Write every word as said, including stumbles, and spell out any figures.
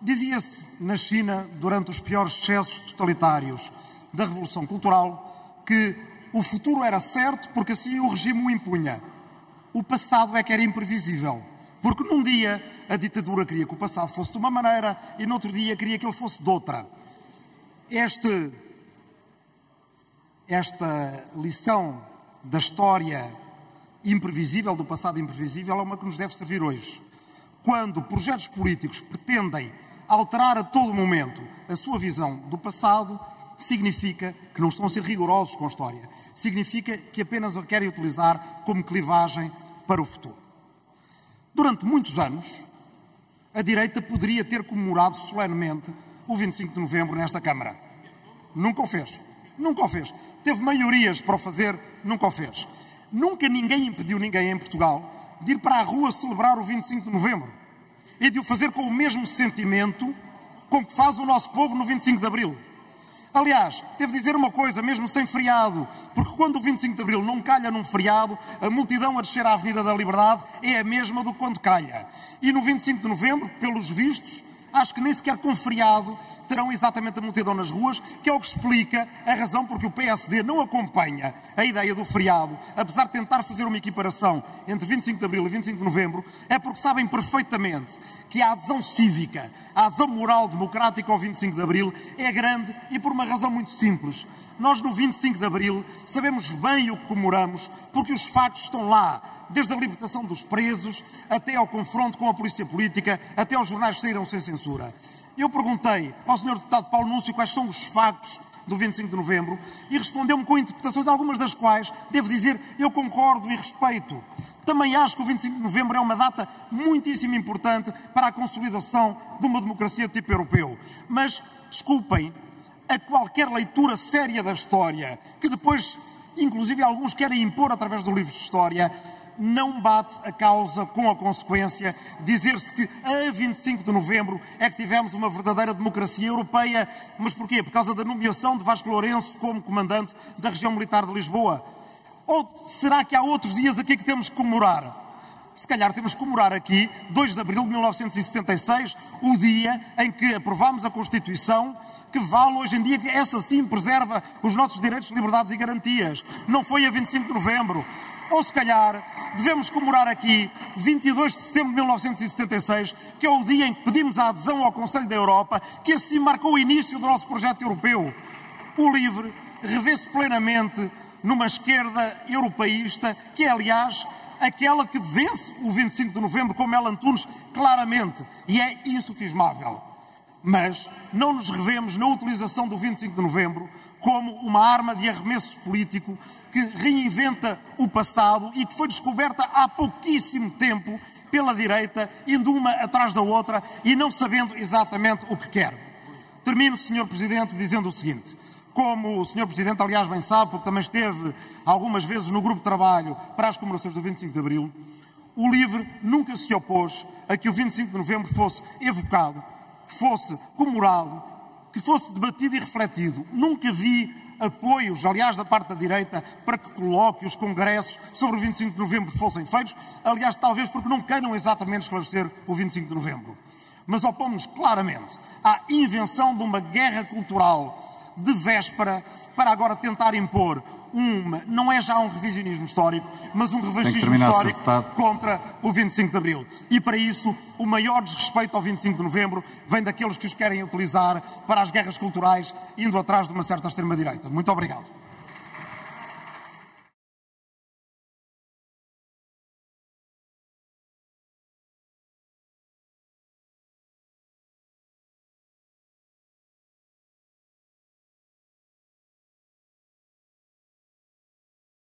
Dizia-se na China, durante os piores excessos totalitários da Revolução Cultural, que o futuro era certo porque assim o regime o impunha. O passado é que era imprevisível, porque num dia a ditadura queria que o passado fosse de uma maneira e no outro dia queria que ele fosse de outra. Este, esta lição da história imprevisível, do passado imprevisível, é uma que nos deve servir hoje. Quando projetos políticos pretendem alterar a todo momento a sua visão do passado, significa que não estão a ser rigorosos com a história. Significa que apenas a querem utilizar como clivagem para o futuro. Durante muitos anos, a direita poderia ter comemorado solenemente o vinte e cinco de novembro nesta Câmara. Nunca o fez. Nunca o fez. Teve maiorias para o fazer, nunca o fez. Nunca ninguém impediu ninguém em Portugal de ir para a rua celebrar o vinte e cinco de novembro e de o fazer com o mesmo sentimento com que faz o nosso povo no vinte e cinco de abril. Aliás, devo dizer uma coisa, mesmo sem feriado, porque quando o vinte e cinco de abril não calha num feriado, a multidão a descer à Avenida da Liberdade é a mesma do que quando calha. E no vinte e cinco de novembro, pelos vistos, acho que nem sequer com feriado terão exatamente a multidão nas ruas, que é o que explica a razão porque o P S D não acompanha a ideia do feriado, apesar de tentar fazer uma equiparação entre vinte e cinco de abril e vinte e cinco de novembro, é porque sabem perfeitamente que a adesão cívica, a adesão moral democrática ao vinte e cinco de abril é grande e por uma razão muito simples. Nós no vinte e cinco de abril sabemos bem o que comemoramos porque os factos estão lá. Desde a libertação dos presos, até ao confronto com a polícia política, até aos jornais saíram sem censura. Eu perguntei ao senhor deputado Paulo Núncio quais são os factos do vinte e cinco de novembro e respondeu-me com interpretações, algumas das quais, devo dizer, eu concordo e respeito. Também acho que o vinte e cinco de novembro é uma data muitíssimo importante para a consolidação de uma democracia de tipo europeu. Mas, desculpem, a qualquer leitura séria da história, que depois, inclusive, alguns querem impor através do livro de história, não bate a causa com a consequência. Dizer-se que a vinte e cinco de novembro é que tivemos uma verdadeira democracia europeia. Mas porquê? Por causa da nomeação de Vasco Lourenço como comandante da região militar de Lisboa? Ou será que há outros dias aqui que temos que comemorar? Se calhar temos que comemorar aqui, dois de abril de mil novecentos e setenta e seis, o dia em que aprovámos a Constituição, que vale hoje em dia, que essa sim preserva os nossos direitos, liberdades e garantias. Não foi a vinte e cinco de novembro. Ou se calhar devemos comemorar aqui vinte e dois de setembro de mil novecentos e setenta e seis, que é o dia em que pedimos a adesão ao Conselho da Europa, que assim marcou o início do nosso projeto europeu. O LIVRE revê-se plenamente numa esquerda europeísta, que é, aliás, aquela que vence o vinte e cinco de novembro com Melo Antunes claramente, e é insufismável. Mas não nos revemos na utilização do vinte e cinco de novembro como uma arma de arremesso político que reinventa o passado e que foi descoberta há pouquíssimo tempo pela direita, indo uma atrás da outra e não sabendo exatamente o que quer. Termino, senhor Presidente, dizendo o seguinte. Como o senhor Presidente, aliás, bem sabe, porque também esteve algumas vezes no grupo de trabalho para as comemorações do vinte e cinco de abril, o LIVRE nunca se opôs a que o vinte e cinco de novembro fosse evocado, que fosse comemorado, que fosse debatido e refletido. Nunca vi apoios, aliás, da parte da direita, para que coloque os congressos sobre o vinte e cinco de novembro fossem feitos, aliás, talvez porque não queiram exatamente esclarecer o vinte e cinco de novembro. Mas opomos claramente à invenção de uma guerra cultural de véspera, para agora tentar impor um, não é já um revisionismo histórico, mas um revanchismo histórico contra o vinte e cinco de abril. E para isso, o maior desrespeito ao vinte e cinco de novembro vem daqueles que os querem utilizar para as guerras culturais, indo atrás de uma certa extrema-direita. Muito obrigado.